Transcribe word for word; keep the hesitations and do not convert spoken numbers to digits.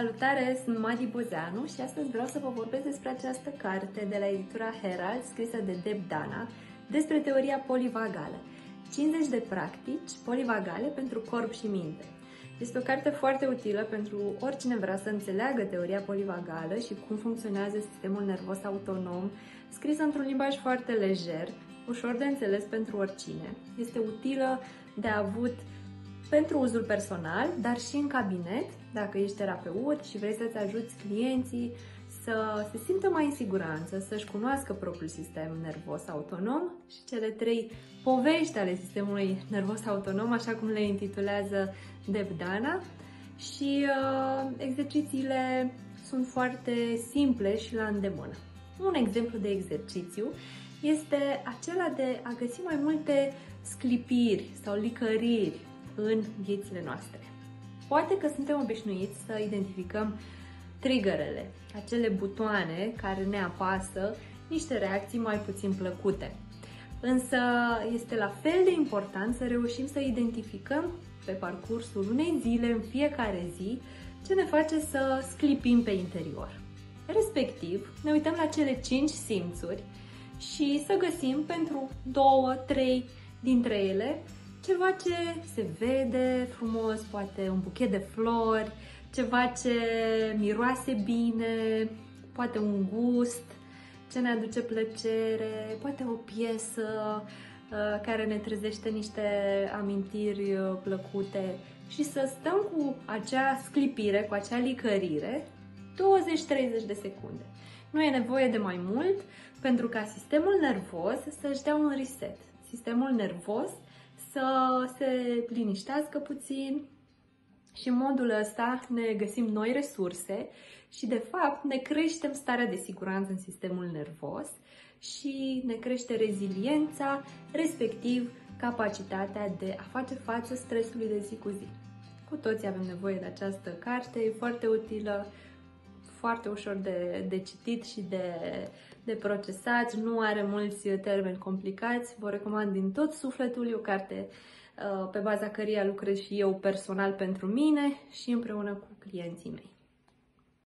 Salutare, sunt Mădălina Bozeanu și astăzi vreau să vă vorbesc despre această carte de la editura Herald, scrisă de Deb Dana, despre teoria polivagală. cincizeci de practici polivagale pentru corp și minte. Este o carte foarte utilă pentru oricine vrea să înțeleagă teoria polivagală și cum funcționează sistemul nervos autonom, scrisă într-un limbaj foarte lejer, ușor de înțeles pentru oricine. Este utilă de avut pentru uzul personal, dar și în cabinet, dacă ești terapeut și vrei să-ți ajuți clienții să se simtă mai în siguranță, să-și cunoască propriul sistem nervos autonom și cele trei povești ale sistemului nervos autonom, așa cum le intitulează Deb Dana. Și uh, exercițiile sunt foarte simple și la îndemână. Un exemplu de exercițiu este acela de a găsi mai multe sclipiri sau licăriri în viețile noastre. Poate că suntem obișnuiți să identificăm triggerele, acele butoane care ne apasă niște reacții mai puțin plăcute. Însă este la fel de important să reușim să identificăm pe parcursul unei zile, în fiecare zi, ce ne face să sclipim pe interior. Respectiv, ne uităm la cele cinci simțuri și să găsim pentru două, trei dintre ele ceva ce se vede frumos, poate un buchet de flori, ceva ce miroase bine, poate un gust ce ne aduce plăcere, poate o piesă uh, care ne trezește niște amintiri uh, plăcute și să stăm cu acea sclipire, cu acea licărire, douăzeci-treizeci de secunde. Nu e nevoie de mai mult pentru ca sistemul nervos să-și dea un reset. Sistemul nervos să se liniștească puțin și în modul ăsta ne găsim noi resurse și, de fapt, ne creștem starea de siguranță în sistemul nervos și ne crește reziliența, respectiv capacitatea de a face față stresului de zi cu zi. Cu toții avem nevoie de această carte, e foarte utilă, foarte ușor de, de citit și de, de procesat, nu are mulți termeni complicați, vă recomand din tot sufletul, e o carte pe baza căreia lucrez și eu personal pentru mine și împreună cu clienții mei.